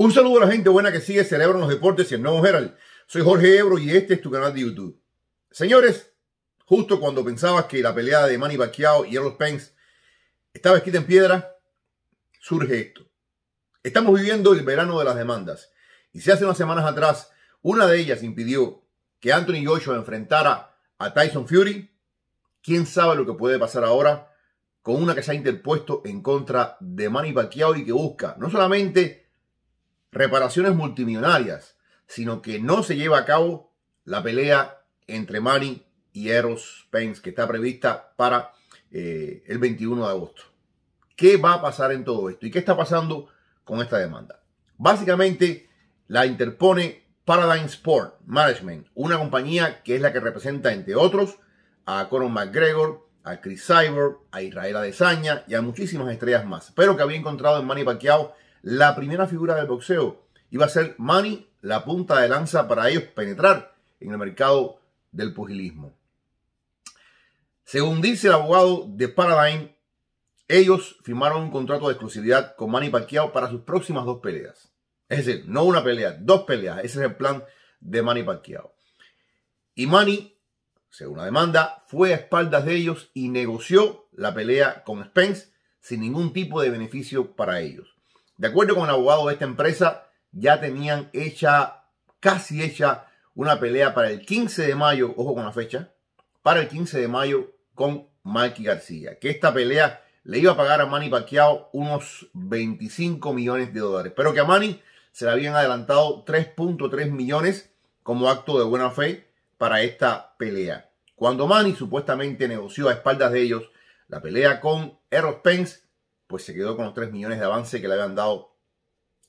Un saludo a la gente buena que sigue SerEbro en los Deportes y el nuevo Herald. Soy Jorge Ebro y este es tu canal de YouTube. Señores, justo cuando pensabas que la pelea de Manny Pacquiao y Errol Spence estaba escrita en piedra, surge esto. Estamos viviendo el verano de las demandas. Y si hace unas semanas atrás una de ellas impidió que Anthony Joshua enfrentara a Tyson Fury, quién sabe lo que puede pasar ahora con una que se ha interpuesto en contra de Manny Pacquiao y que busca no solamente reparaciones multimillonarias, sino que no se lleva a cabo la pelea entre Manny y Errol Spence, que está prevista para el 21 de agosto. ¿Qué va a pasar en todo esto? ¿Y qué está pasando con esta demanda? Básicamente la interpone Paradigm Sports Management, una compañía que es la que representa, entre otros, a Conor McGregor, a Chris Cyborg, a Israel Adesanya y a muchísimas estrellas más, pero que había encontrado en Manny Pacquiao la primera figura del boxeo. Iba a ser Manny la punta de lanza para ellos penetrar en el mercado del pugilismo. Según dice el abogado de Paradigm, ellos firmaron un contrato de exclusividad con Manny Pacquiao para sus próximas dos peleas. Es decir, no una pelea, dos peleas. Ese es el plan de Manny Pacquiao. Y Manny, según la demanda, fue a espaldas de ellos y negoció la pelea con Spence sin ningún tipo de beneficio para ellos. De acuerdo con el abogado de esta empresa, ya tenían casi hecha una pelea para el 15 de mayo, ojo con la fecha, para el 15 de mayo con Mikey García. Que esta pelea le iba a pagar a Manny Pacquiao unos 25 millones de dólares. Pero que a Manny se le habían adelantado 3.3 millones como acto de buena fe para esta pelea. Cuando Manny supuestamente negoció a espaldas de ellos la pelea con Errol Spence, pues se quedó con los 3 millones de avance que le habían dado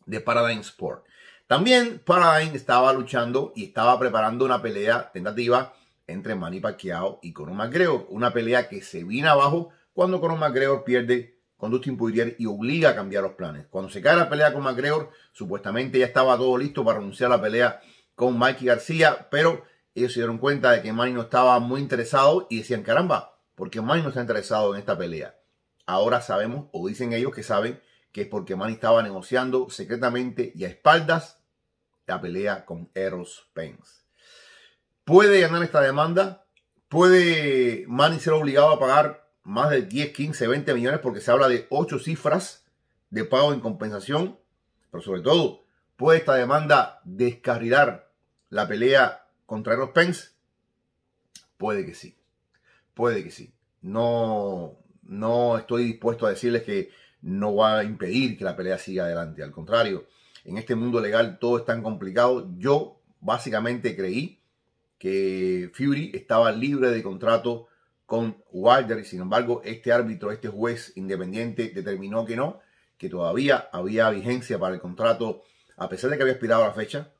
de Paradigm Sport. También Paradigm estaba luchando y estaba preparando una pelea tentativa entre Manny Pacquiao y Conor McGregor. Una pelea que se vino abajo cuando Conor McGregor pierde con Dustin Poirier y obliga a cambiar los planes. Cuando se cae la pelea con McGregor, supuestamente ya estaba todo listo para anunciar la pelea con Mikey García, pero ellos se dieron cuenta de que Manny no estaba muy interesado y decían, caramba, ¿por qué Manny no está interesado en esta pelea? Ahora sabemos, o dicen ellos que saben, que es porque Manny estaba negociando secretamente y a espaldas la pelea con Errol Spence. ¿Puede ganar esta demanda? ¿Puede Manny ser obligado a pagar más de 10, 15, 20 millones? Porque se habla de 8 cifras de pago en compensación. Pero sobre todo, ¿puede esta demanda descarrilar la pelea contra Errol Spence? Puede que sí. Puede que sí. No estoy dispuesto a decirles que no va a impedir que la pelea siga adelante. Al contrario, en este mundo legal todo es tan complicado. Yo básicamente creí que Fury estaba libre de contrato con Wilder y sin embargo este árbitro, este juez independiente determinó que no, que todavía había vigencia para el contrato, a pesar de que había expirado la fecha,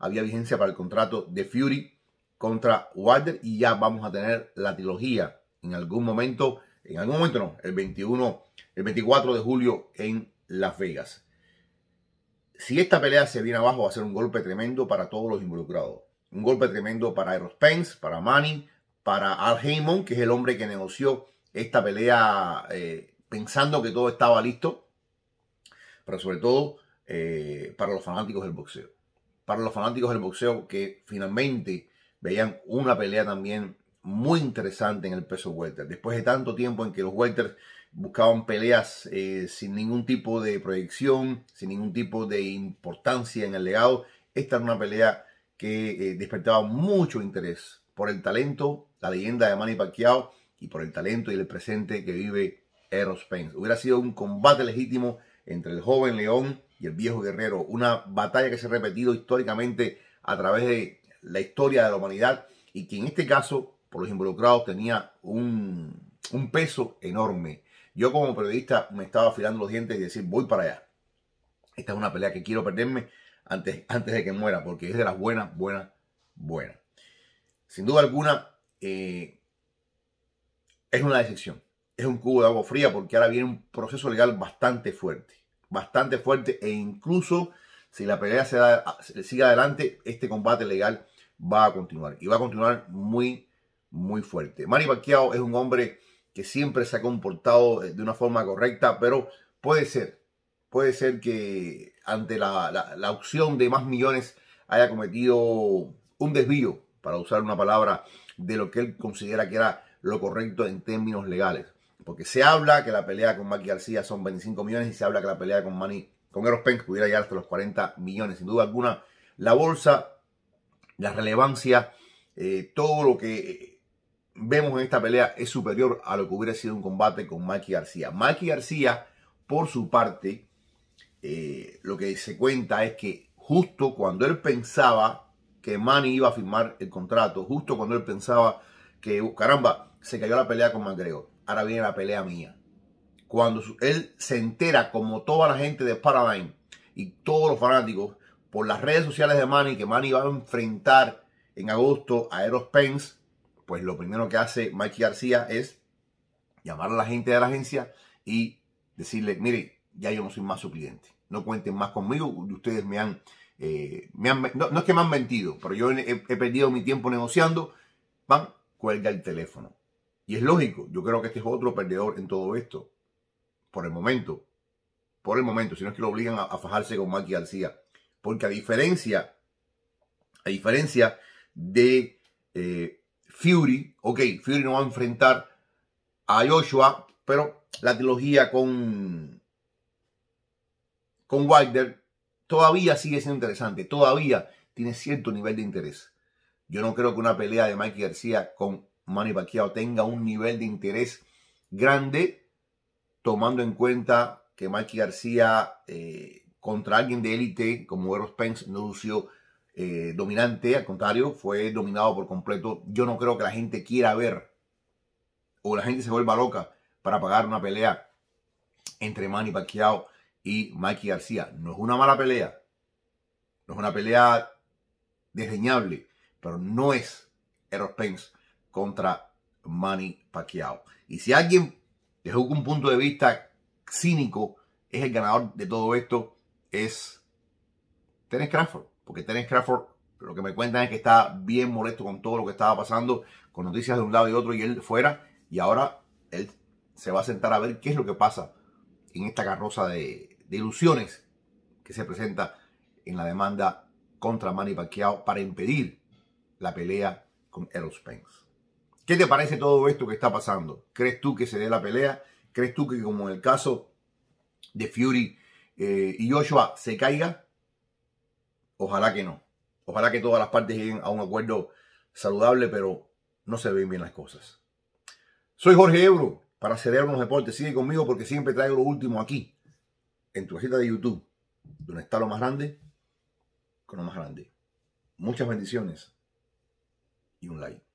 había vigencia para el contrato de Fury contra Wilder y ya vamos a tener la trilogía en algún momento. En algún momento no, el 24 de julio en Las Vegas. Si esta pelea se viene abajo va a ser un golpe tremendo para todos los involucrados. Un golpe tremendo para Errol Spence, para Manny, para Al Haymon, que es el hombre que negoció esta pelea pensando que todo estaba listo. Pero sobre todo para los fanáticos del boxeo. Para los fanáticos del boxeo que finalmente veían una pelea también muy interesante en el peso welter. Después de tanto tiempo en que los welters buscaban peleas sin ningún tipo de proyección, sin ningún tipo de importancia en el legado, esta era una pelea que despertaba mucho interés por el talento, la leyenda de Manny Pacquiao y por el talento y el presente que vive Errol Spence. Hubiera sido un combate legítimo entre el joven león y el viejo guerrero, una batalla que se ha repetido históricamente a través de la historia de la humanidad y que en este caso por los involucrados tenía un peso enorme. Yo como periodista me estaba afilando los dientes y decir voy para allá. Esta es una pelea que quiero perderme antes de que muera porque es de las buenas, buenas, buenas. Sin duda alguna es una decepción. Es un cubo de agua fría porque ahora viene un proceso legal bastante fuerte e incluso si la pelea sigue adelante este combate legal va a continuar y va a continuar muy fuerte. Manny Pacquiao es un hombre que siempre se ha comportado de una forma correcta, pero puede ser puede ser que ante la opción de más millones haya cometido un desvío, para usar una palabra, de lo que él considera que era lo correcto en términos legales. Porque se habla que la pelea con Mikey García son 25 millones y se habla que la pelea con Errol Spence pudiera llegar hasta los 40 millones. Sin duda alguna, la bolsa, la relevancia, todo lo que vemos en esta pelea es superior a lo que hubiera sido un combate con Mikey García. Mikey García, por su parte, lo que se cuenta es que justo cuando él pensaba que Manny iba a firmar el contrato, justo cuando él pensaba que, caramba, se cayó la pelea con McGregor, ahora viene la pelea mía. Cuando él se entera, como toda la gente de Paradigm y todos los fanáticos, por las redes sociales de Manny, que Manny va a enfrentar en agosto a Errol Spence, pues lo primero que hace Mikey García es llamar a la gente de la agencia y decirle, mire, ya yo no soy más su cliente, no cuenten más conmigo, ustedes no es que me han mentido, pero yo he perdido mi tiempo negociando, van, cuelga el teléfono. Y es lógico, yo creo que este es otro perdedor en todo esto, por el momento, si no es que lo obligan a fajarse con Mikey García, porque a diferencia de Fury, ok, Fury no va a enfrentar a Joshua, pero la trilogía con Wilder todavía sigue siendo interesante, todavía tiene cierto nivel de interés. Yo no creo que una pelea de Mikey García con Manny Pacquiao tenga un nivel de interés grande, tomando en cuenta que Mikey García contra alguien de élite como Errol Spence no lució dominante, al contrario, fue dominado por completo. Yo no creo que la gente quiera ver o la gente se vuelva loca para pagar una pelea entre Manny Pacquiao y Mikey García. No es una mala pelea, no es una pelea desdeñable, pero no es Errol Spence contra Manny Pacquiao. Y si alguien les juzga un punto de vista cínico, es el ganador de todo esto, es Terence Crawford. Porque Terence Crawford, lo que me cuentan es que está bien molesto con todo lo que estaba pasando, con noticias de un lado y otro y él fuera. Y ahora él se va a sentar a ver qué es lo que pasa en esta carroza de ilusiones que se presenta en la demanda contra Manny Pacquiao para impedir la pelea con Errol Spence. ¿Qué te parece todo esto que está pasando? ¿Crees tú que se dé la pelea? ¿Crees tú que, como en el caso de Fury y Joshua, se caiga? Ojalá que no. Ojalá que todas las partes lleguen a un acuerdo saludable, pero no se ven bien las cosas. Soy Jorge Ebro para SerEbro EnlosDeportes. Sigue conmigo porque siempre traigo lo último aquí, en tu cajita de YouTube, donde está lo más grande, con lo más grande. Muchas bendiciones y un like.